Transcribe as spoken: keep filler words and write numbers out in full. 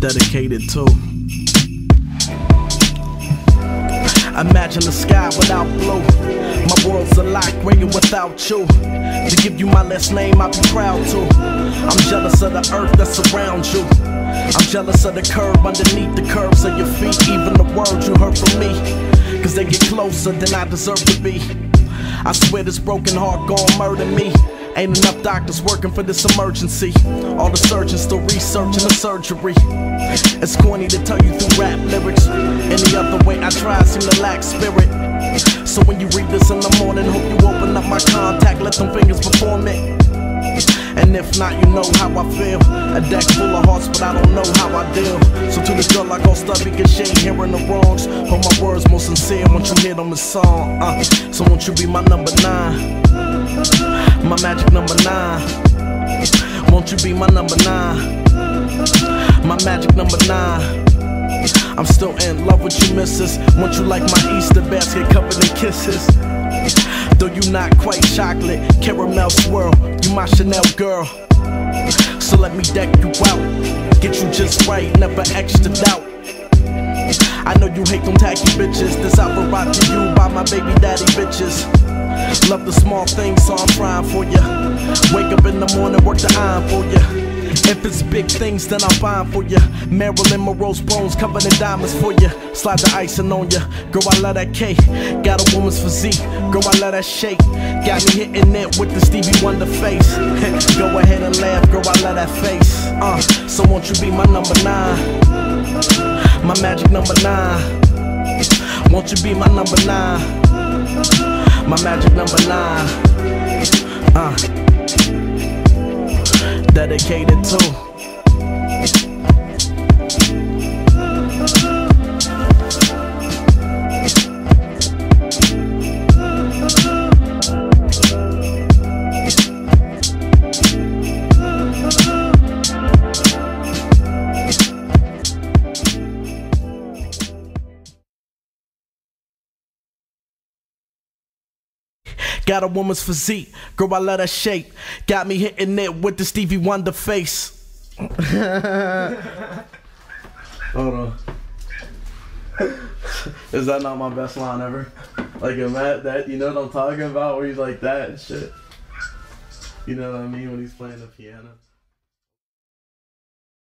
dedicated to. Imagine the sky without blue. My world's a lot greater without you. To give you my last name, I'd be proud to. I'm jealous of the earth that surrounds you. I'm jealous of the curb underneath the curves of your feet. Even the words you heard from me, cause they get closer than I deserve to be. I swear this broken heart gon' murder me. Ain't enough doctors working for this emergency. All the surgeons still researching the surgery. It's corny to tell you through rap lyrics. Any other way I try seem to lack spirit. So when you read this in the morning, hope you open up my contact, let them fingers perform it. And if not, you know how I feel. A deck full of hearts, but I don't know how I deal. So to this girl I go stubby, cause she ain't hearing the wrongs. Hold my words more sincere once you hear them in song. uh, So won't you be my number nine? My magic number nine. Won't you be my number nine? My magic number nine. I'm still in love with you, missus. Won't you like my Easter basket covered in kisses? Though you not quite chocolate, caramel swirl, you my Chanel girl. So let me deck you out, get you just right, never extra doubt. I know you hate them tacky bitches, this I will rock to you by my baby daddy bitches. Love the small things, so I'm trying for ya. Wake up in the morning, work the iron for ya. If it's big things, then I'm fine for ya. Marilyn Monroe's bones covered in diamonds for ya. Slide the icing on ya. Girl, I love that cake. Got a woman's physique. Girl, I love that shake. Got me hitting it with the Stevie Wonder face. Go ahead and laugh. Girl, I love that face. Uh, so won't you be my number nine? My magic number nine. Won't you be my number nine? My magic number nine. Uh. Dedicated to. Got a woman's physique, girl, I love that shape. Got me hitting it with the Stevie Wonder face. Hold on. Is that not my best line ever? Like, that, that, you know what I'm talking about? Where he's like that and shit. You know what I mean? When he's playing the piano.